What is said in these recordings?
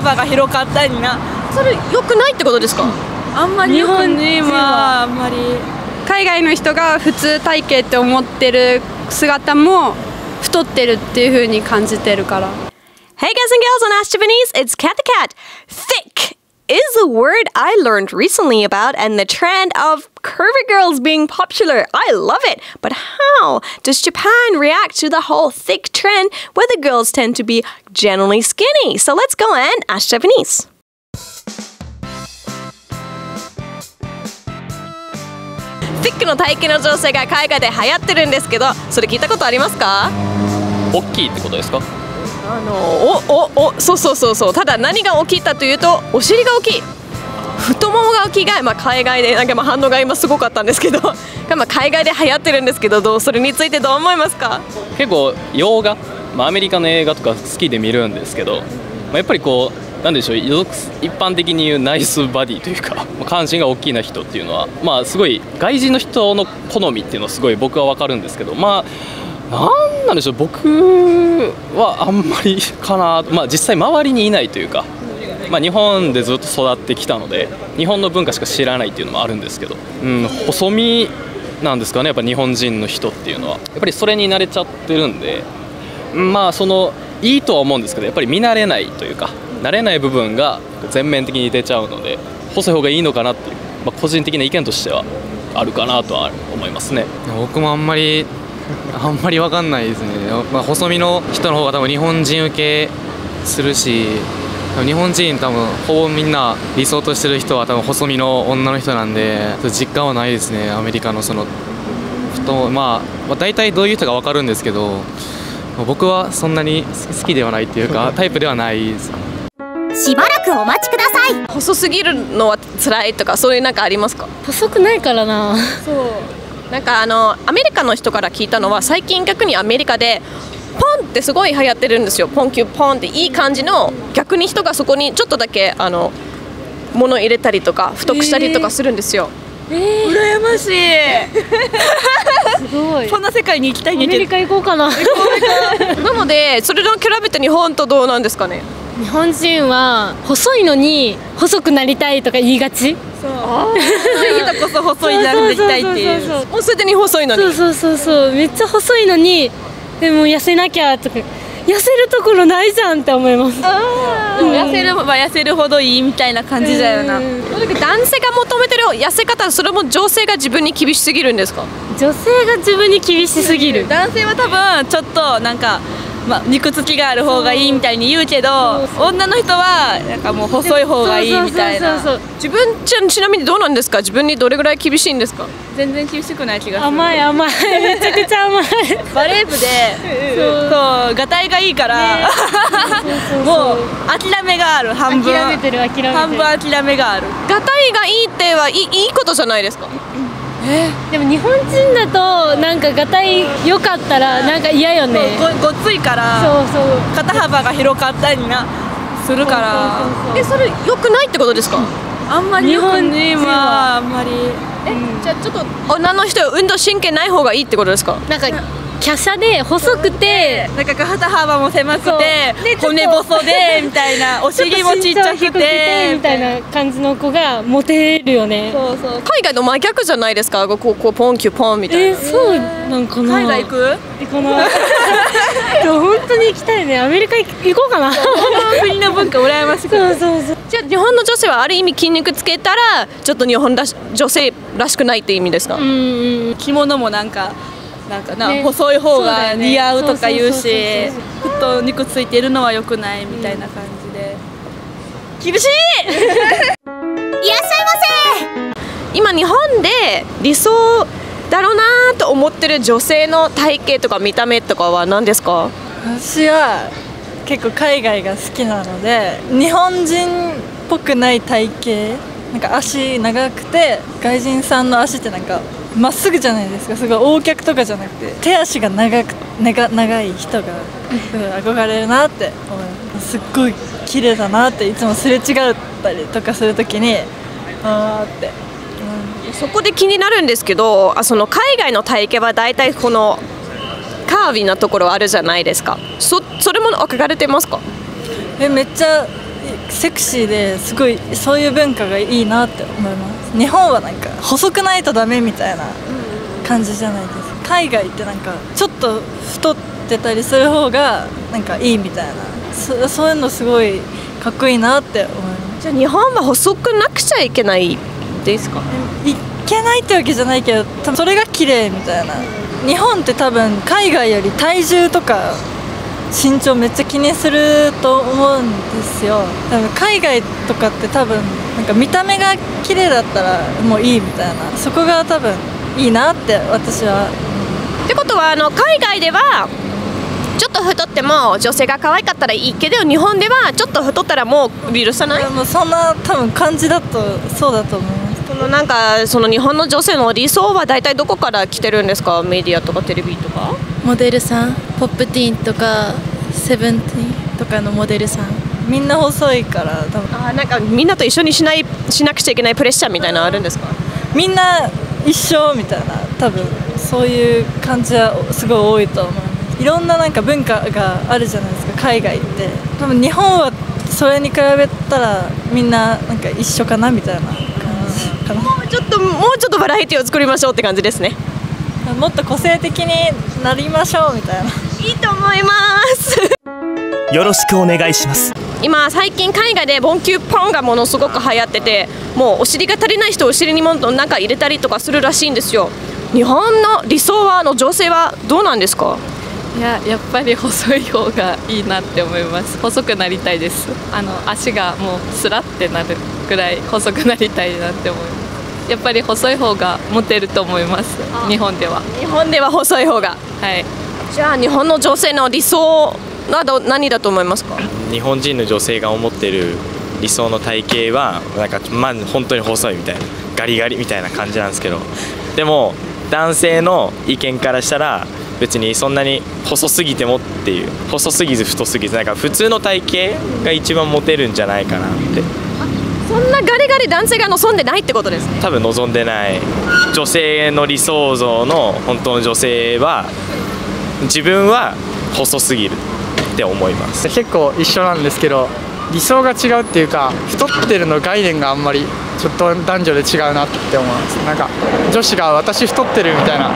幅が広かったりな。それ良くないってことですか？あんまり日本人はあんまり、海外の人が普通体型って思ってる姿も太ってるっていう風に感じてるから。Hey guys and girls on Ask Japanese, it's Kat the Cat. Thick is a word I learned recently about and the trend of curvy girls being popular. I love it. But how does Japan react to the whole thick trend where the girls tend to be generally skinny? So let's go and ask Japanese. ティックの体型の女性が海外で流行ってるんですけど、それ聞いたことありますか？大きいってことですか？そうそう。ただ何が大きいかというと、お尻が大きい、太ももが大きいが、海外でなんか反応が今すごかったんですけど、海外で流行ってるんですけど、それについてどう思いますか？結構洋画、アメリカの映画とか好きで見るんですけど、やっぱりこう。なんでしょう、一般的に言うナイスバディというか、関心が大きいな人っていうのは、すごい外人の人の好みっていうのはすごい僕は分かるんですけど、なんなんでしょう、僕はあんまりかな、実際周りにいないというか、日本でずっと育ってきたので日本の文化しか知らないっていうのもあるんですけど、細身なんですかね、やっぱ日本人の人っていうのはやっぱりそれに慣れちゃってるんで、そのいいとは思うんですけど、やっぱり見慣れないというか。慣れない部分が全面的に出ちゃうので、細い方がいいのかなっていう、個人的な意見としてはあるかなとは思いますね。僕もあんまり分かんないですね。細身の人の方が多分日本人受けするし、日本人多分ほぼみんな理想としてる人は多分細身の女の人なんで、実感はないですね。アメリカのその太、大体どういう人か分かるんですけど、僕はそんなに好きではないっていうかタイプではないです。しばらくお待ちください。細すぎるのは辛いとか、そういうなんかありますか？細くないからな。そう。なんかアメリカの人から聞いたのは、最近逆にアメリカでポンってすごい流行ってるんですよ。ポンキュポンっていい感じの、逆に人がそこにちょっとだけ物入れたりとか太くしたりとかするんですよ。羨ましい。すごい。こんな世界に行きたいね。アメリカ行こうかな。なのでそれと比べて日本とどうなんですかね？日本人は細いのに細くなりたいとか言いがち。そう。だからこそ細いになりたいっていう。もうすでに細いのに。そう。めっちゃ細いのに、でも痩せなきゃとか、痩せるところないじゃんって思います。痩せれば痩せるほどいいみたいな感じだよな。男性が求めてる痩せ方、それも女性が自分に厳しすぎるんですか？女性が自分に厳しすぎる。男性は多分ちょっとなんか。肉付きがある方がいいみたいに言うけど、女の人はなんかもう細い方がいいみたいな。自分ちなみにどうなんですか？自分にどれぐらい厳しいんですか？全然厳しくない気がする。甘いめちゃくちゃ甘い。バレー部でそうガタイがいいからもう諦めがある。半分諦めてる。諦めがある。ガタイがいいっていいことじゃないですか？でも日本人だとなんかガタイ良かったらなんか嫌よね。ごついから、そう肩幅が広かったりなするから。それ良くないってことですか？あんまり日本人はあんまり。じゃあちょっと女の人は運動神経ない方がいいってことですか？なんか華奢で細くて、なんか肩幅も狭くて骨細でみたいな、お尻もちっちゃくてみたいな感じの子がモテるよね。海外の真逆じゃないですか？こうポンキュポンみたいな。そうなんかな。海外行く？行かない。本当に行きたいね。アメリカ行こうかな。国の文化羨ましくて。そう。じゃあ日本の女性はある意味筋肉つけたらちょっと日本女性らしくないって意味ですか？着物もなんか細い方が似合うとか言うし、ふっと肉ついてるのは良くないみたいな感じで、厳しい。いらっしゃいませ。今日本で理想だろうなーと思ってる女性の体型とか見た目とかは何ですか？私は結構海外が好きなので、日本人っぽくない体型、なんか足長くて、外人さんの足ってなんかまっすぐじゃないですか。すごい大脚とかじゃなくて、手足が長い人が憧れるなって思います。すっごい綺麗だなって、いつもすれ違ったりとかするときにあーって、そこで気になるんですけど、その海外の体型は大体このカービィなところあるじゃないですか。それも憧れてますか？めっちゃセクシーですごいそういう文化がいいなって思います。日本はなんか細くないとダメみたいな感じじゃないですか。海外ってなんかちょっと太ってたりする方がなんかいいみたいな、そういうのすごいかっこいいなって思います。じゃあ日本は細くなくちゃいけないですか？いけないってわけじゃないけど、多分それが綺麗みたいな。日本って多分海外より体重とか身長めっちゃ気にすると思うんですよ。多分海外とかって多分なんか見た目が綺麗だったらもういいみたいな、そこが多分いいなって私は。ってことは海外ではちょっと太っても女性が可愛かったらいいけど、日本ではちょっと太ったらもう許さない。もうそんな多分感じだとそうだと思います。なんかその日本の女性の理想は大体どこから来てるんですか？メディアとかテレビとかモデルさん、ポップティーンとかセブンティーンとかのモデルさん、みんな細いから多分。あ、なんかみんなと一緒にしなくちゃいけないプレッシャーみたいなのあるんですか？みんな一緒みたいな、多分そういう感じはすごい多いと思います。いろんななんか文化があるじゃないですか、海外って。多分日本はそれに比べたらみんななんか一緒かなみたいな感じかな。もうちょっとバラエティを作りましょうって感じですね。もっと個性的になりましょうみたいな。いいと思いますよろしくお願いします。今最近海外でボンキューポンがものすごく流行ってて、もうお尻が足りない人をお尻にもっと中入れたりとかするらしいんですよ。日本の理想は女性はどうなんですか？いや、やっぱり細い方がいいなって思います。細くなりたいです。足がもうスラってなるくらい細くなりたいなって思います。やっぱり細い方がモテると思います。日本では細い方が、はい。じゃあ日本の女性の理想など何だと思いますか？日本人の女性が思ってる理想の体型はなんか、まあ、本当に細いみたいなガリガリみたいな感じなんですけど、でも男性の意見からしたら別にそんなに細すぎてもっていう、細すぎず太すぎず、なんか普通の体型が一番モテるんじゃないかなって。そんなガリガリ男性が望んでないってことですね。多分望んでない。女性の理想像の本当の女性は自分は細すぎるって思います。結構一緒なんですけど、理想が違うっていうか、太ってるの概念があんまりちょっと男女で違うなって思います。なんか女子が私太ってるみたいな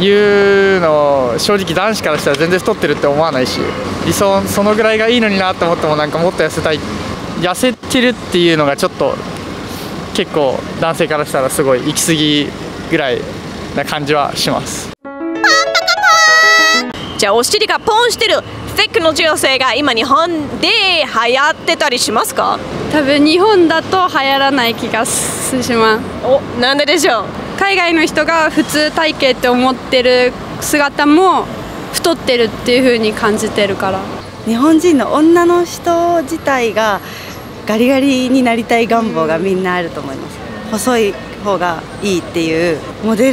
いうのを正直男子からしたら全然太ってるって思わないし、理想そのぐらいがいいのになと思っても、なんかもっと痩せたい、痩せてるっていうのがちょっと結構男性からしたらすごい行き過ぎぐらいな感じはします。パンパカパン。じゃあお尻がポンしてるステックの女性が今日本で流行ってたりしますか？多分日本だと流行らない気がします。お、なんででしょう？海外の人が普通体型って思ってる姿も太ってるっていう風に感じてるから。日本人の女の人自体がガリガリになりたい願望がみんなあると思います。細い方がいいっていうモデ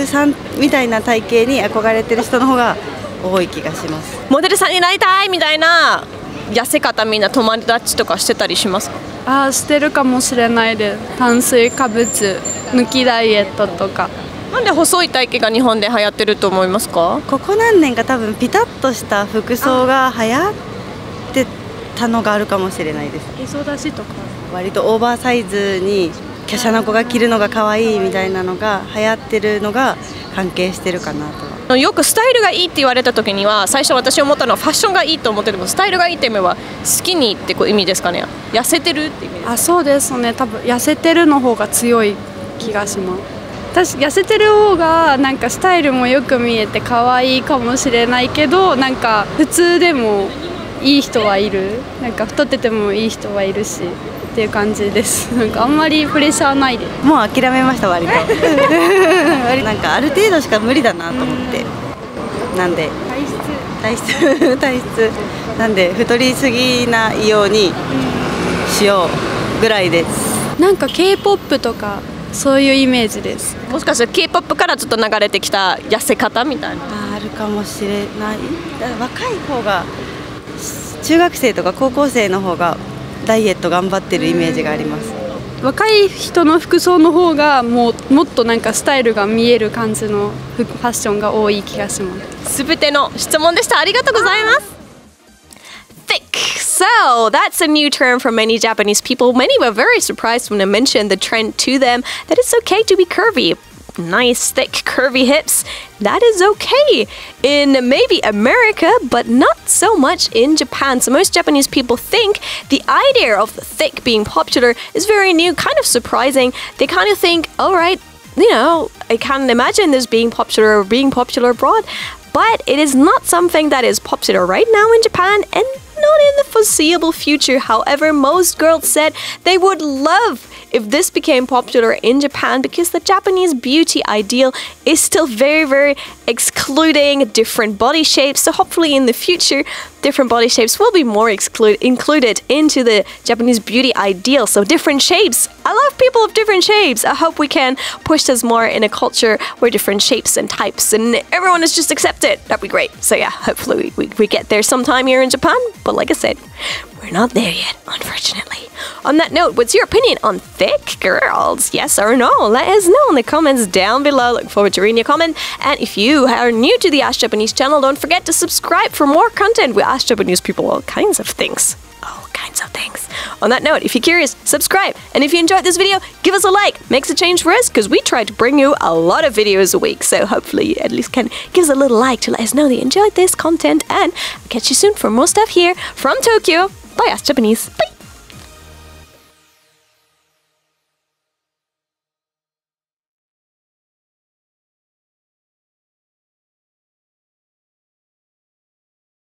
ルさんみたいな体型に憧れてる人の方が多い気がします。モデルさんになりたいみたいな痩せ方、みんな友達とかしてたりしますか？してるかもしれないです。炭水化物抜きダイエットとか。なんで細い体型が日本で流行ってると思いますか？ここ何年か多分ピタッとした服装が流行ってたのがあるかもしれないです。磯出しとか割とオーバーサイズに華奢な子が着るのが可愛いみたいなのが流行ってるのが関係してるかなと。よくスタイルがいいって言われた時には、最初私思ったのはファッションがいいと思ってても、スタイルがいいって意味はスキニーってこう意味ですかね。痩せてるって意味ですか？そうですね、多分痩せてるの方が強い気がします。痩せてる方がなんかスタイルもよく見えて可愛いかもしれないけど、なんか普通でもいい人はいる、なんか太っててもいい人はいるしっていう感じです。なんかあんまりプレッシャーないです。もう諦めました、割となんかある程度しか無理だなと思って、なんで体質なんで太りすぎないようにしようぐらいです。なんか K-POP とかそういうイメージです。もしかしたら K-POP からちょっと流れてきた痩せ方みたいなあるかもしれない。若い方が、中学生とか高校生の方がダイエット頑張ってるイメージがあります。若い人の服装の方がもっとなんかスタイルが見える感じのファッションが多い気がします。すべての質問でした。ありがとうございます。So that's a new term for many Japanese people. Many were very surprised when I mentioned the trend to them that it's okay to be curvy. Nice, thick, curvy hips. That is okay in maybe America, but not so much in Japan. So most Japanese people think the idea of thick being popular is very new, kind of surprising. They kind of think, all right, you know, I can't imagine this being popular or being popular abroad. But it is not something that is popular right now in Japan and not in the foreseeable future. However, most girls said they would love if this became popular in Japan because the Japanese beauty ideal is still very, very excluding different body shapes. So hopefully in the future, different body shapes will be more included into the Japanese beauty ideal. So different shapes. I love people of different shapes. I hope we can push this more in a culture where different shapes and types and everyone is just accepted. That'd be great. So yeah, hopefully we get there sometime here in Japan. But like I said, we're not there yet, unfortunately. On that note, what's your opinion on thick girls? Yes or no? Let us know in the comments down below. Look forward to reading your comment. And if you are new to the Ask Japanese channel, don't forget to subscribe for more content. We ask Japanese people all kinds of things. All kinds of things. On that note, if you're curious, subscribe. And if you enjoyed this video, give us a like. Makes a change for us because we try to bring you a lot of videos a week. So hopefully you at least can give us a little like to let us know that you enjoyed this content. And I'll catch you soon for more stuff here from Tokyo. Bye, Ask Japanese. Bye.